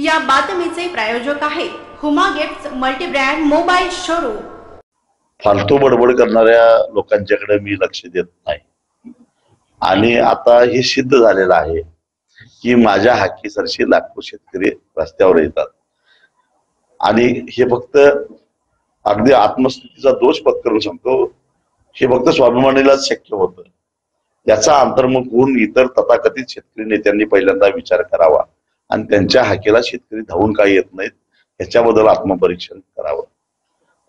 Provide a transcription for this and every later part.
या बातमीचे प्रायोजक आहे Huma gets multi brand mobile showroom. फालतू बडबड करणाऱ्या लोकांच्याकडे मी लक्ष देत नाही आणि आता हे सिद्ध झालेलं आहे की माझ्या हाकीसरशी लाखो शेतकरी रस्त्यावर येतात आणि हे फक्त अगदी आत्मस्तुतीचा दोष पत्करून सांगतो, हे फक्त स्वाभिमानीलाच शक्य होतं। याचा अंतर्मुख होऊन इतर तथाकथित शेतकरी नेत्यांनी पहिल्यांदा विचार करावा आणि त्यांच्या हाकेला शेतकरी धावून काय येत नाहीत याच्याबद्दल आत्मपरीक्षण करावं।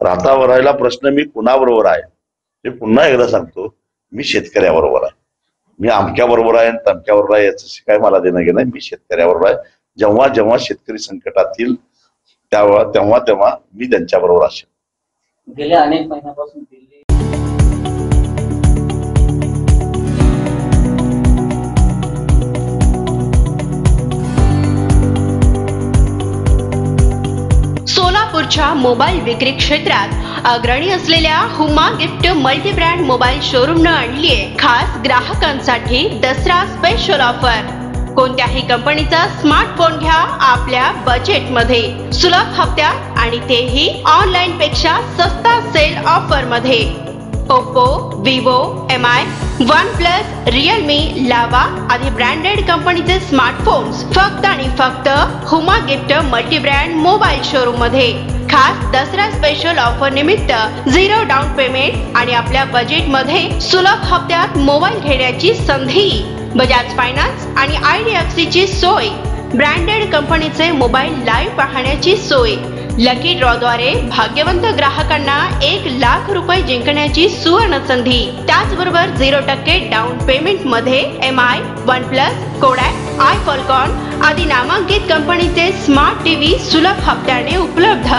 राहता वरायला प्रश्न मी कुणाबरोबर आहे ते पुन्हा एकदा सांगतो, मी शेतकऱ्याबरोबर आहे। मी आमच्याबरोबर आहे आणि तमच्याबरोबर आहे याचं काय मला देणं घेणं, मी शेतकऱ्याबरोबर आहे। जेव्हा जेव्हा शेतकरी संकटात येईल तेव्हा तेव्हा मी त्यांच्याबरोबर असेल। गेल्या अनेक महिन्यांपासून सोलापूरच्या मोबाईल विक्री क्षेत्रात अग्रणी असलेल्या Huma gift multi brand mobile शोरूमने आणलीये खास ग्राहकांसाठी दसरा स्पेशल ऑफर। कोणत्याही कंपनीचा स्मार्टफोन घ्या आपल्या बजेट मध्ये, सुलभ हप्त्यात आणि तेही ऑनलाइन पेक्षा सस्ता सेल ऑफर मध्ये। Oppo, Vivo, Mi, OnePlus, Realme, Lava आदी ब्रँडेड कंपनीचे स्मार्टफोन्स फक्त आणि फक्त Huma gift multi brand mobile showroom मध्ये। खास दसरा स्पेशल ऑफर निमित्त 0 डाउन पेमेंट आणि आपल्या बजेट मध्ये सुलभ हप्त्यात मोबाईल घेण्याची संधी। बजाज फायनान्स आणि IDFC ची सोय, ब्रँडेड कंपनीचे मोबाईल लाईव्ह पाहण्याची सोय, लकी ड्रॉ द्वारे भाग्यवंत ग्राहकांना 1 लाख रुपये जिंकण्याची सुवर्ण संधी। त्याचबरोबर 0% डाउन पेमेंट मध्ये Mi, OnePlus, कोडॅक, आयफॉलकॉन आदी नामांकित कंपनीचे स्मार्ट टीव्ही सुलभ हप्त्याने उपलब्ध।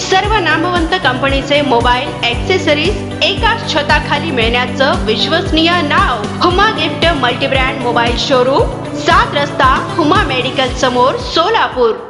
सर्व नामवंत कंपनीचे मोबाईल ॲक्सेसरीज एकाच छताखाली मिळण्याचं विश्वसनीय नाव Huma gift multibrand mobile showroom, 7 रस्ता, हुमा मेडिकल समोर, सोलापूर।